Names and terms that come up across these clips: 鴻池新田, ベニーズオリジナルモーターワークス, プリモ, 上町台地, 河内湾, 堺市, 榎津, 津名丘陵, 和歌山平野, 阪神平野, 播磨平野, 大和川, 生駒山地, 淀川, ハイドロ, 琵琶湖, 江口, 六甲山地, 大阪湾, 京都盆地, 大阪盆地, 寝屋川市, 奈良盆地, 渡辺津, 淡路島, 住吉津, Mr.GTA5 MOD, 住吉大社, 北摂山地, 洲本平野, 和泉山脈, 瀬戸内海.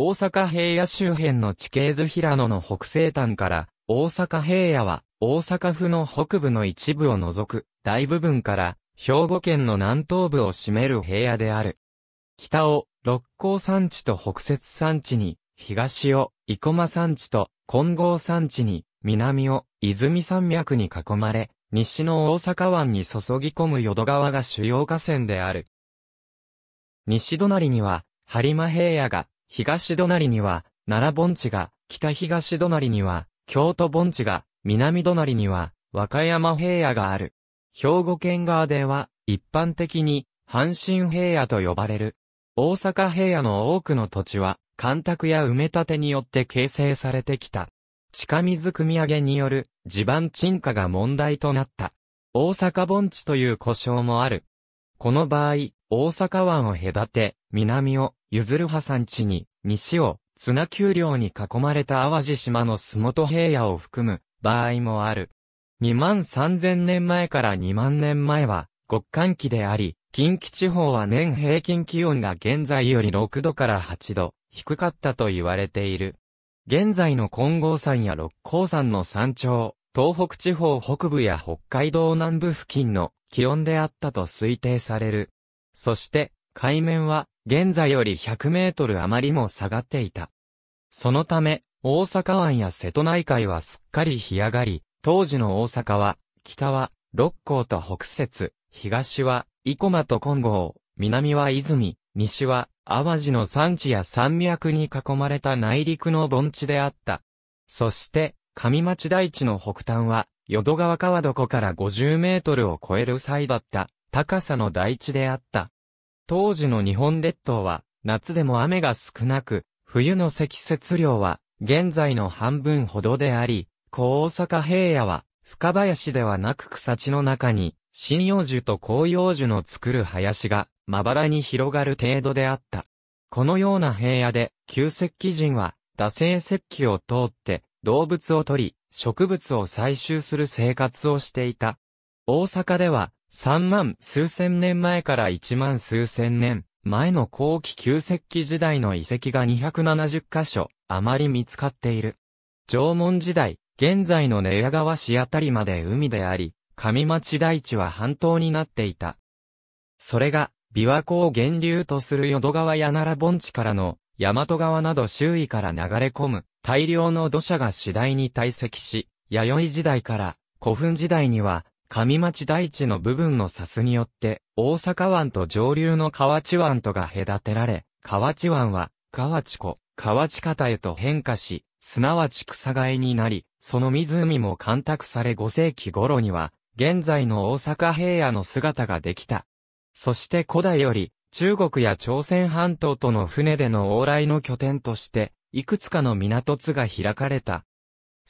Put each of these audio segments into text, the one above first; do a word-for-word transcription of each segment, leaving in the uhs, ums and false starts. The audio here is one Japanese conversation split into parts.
大阪平野周辺の地形図平野の北西端から、大阪平野は大阪府の北部の一部を除く大部分から兵庫県の南東部を占める平野である。北を六甲山地と北摂山地に、東を生駒山地と金剛山地に、南を泉山脈に囲まれ、西の大阪湾に注ぎ込む淀川が主要河川である。西隣には播磨平野が、東隣には奈良盆地が、北東隣には京都盆地が、南隣には和歌山平野がある。兵庫県側では一般的に阪神平野と呼ばれる。大阪平野の多くの土地は干拓や埋め立てによって形成されてきた。地下水汲み上げによる地盤沈下が問題となった。大阪盆地という呼称もある。この場合、大阪湾を隔て、南を譲葉山地に、西を綱丘陵に囲まれた淡路島の洲本平野を含む場合もある。にまんさんぜんねんまえからにまんねんまえは極寒期であり、近畿地方は年平均気温が現在よりろくどからはちど低かったと言われている。現在の金剛山や六甲山の山頂、東北地方北部や北海道南部付近の気温であったと推定される。そして、海面は現在よりひゃくメートル余りも下がっていた。そのため、大阪湾や瀬戸内海はすっかり干上がり、当時の大阪は、北は六甲と北摂、東は生駒と金剛、南は泉、西は淡路の山地や山脈に囲まれた内陸の盆地であった。そして、上町台地の北端は、淀川川床からごじゅうメートルを超える際だった、高さの台地であった。当時の日本列島は、夏でも雨が少なく、冬の積雪量は、現在の半分ほどであり、小大阪平野は、深林ではなく草地の中に、針葉樹と広葉樹の作る林が、まばらに広がる程度であった。このような平野で、旧石器人は、打製石器を通って、動物を取り、植物を採集する生活をしていた。大阪では、さんまんすうせんねんまえからいちまんすうせんねんまえの後期旧石器時代の遺跡がにひゃくななじゅっかしょ余り見つかっている。縄文時代、現在の寝屋川市あたりまで海であり、上町台地は半島になっていた。それが、琵琶湖を源流とする淀川や奈良盆地からの大和川など周囲から流れ込む大量の土砂が次第に堆積し、弥生時代から古墳時代には上町台地の部分の砂州によって大阪湾と上流の河内湾とが隔てられ、河内湾は河内湖、河内潟へと変化し、すなわち草飼いになり、その湖も干拓されごせいきごろには現在の大阪平野の姿ができた。そして古代より中国や朝鮮半島との船での往来の拠点としていくつかの港津が開かれた。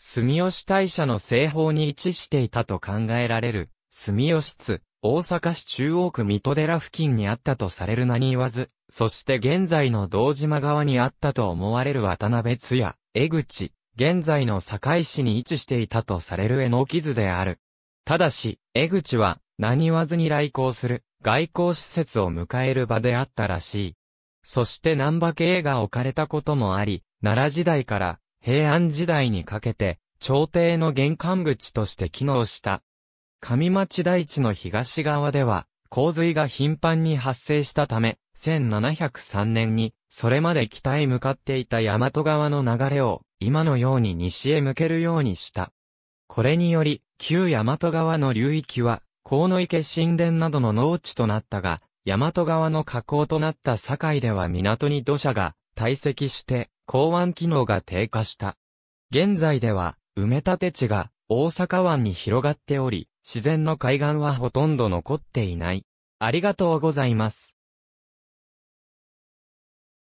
住吉大社の西方に位置していたと考えられる住吉津、大阪市中央区三戸寺付近にあったとされる何言わず、そして現在の堂島側にあったと思われる渡辺津や江口、現在の堺市に位置していたとされる榎木津である。ただし、江口は何言わずに来航する外交施設を迎える場であったらしい。そして難波家が置かれたこともあり、奈良時代から平安時代にかけて、朝廷の玄関口として機能した。上町台地の東側では、洪水が頻繁に発生したため、せんななひゃくさんねんに、それまで北へ向かっていた大和川の流れを、今のように西へ向けるようにした。これにより、旧大和川の流域は、鴻池新田などの農地となったが、大和川の河口となった堺では港に土砂が堆積して、港湾機能が低下した。現在では、埋め立て地が大阪湾に広がっており、自然の海岸はほとんど残っていない。ありがとうございます。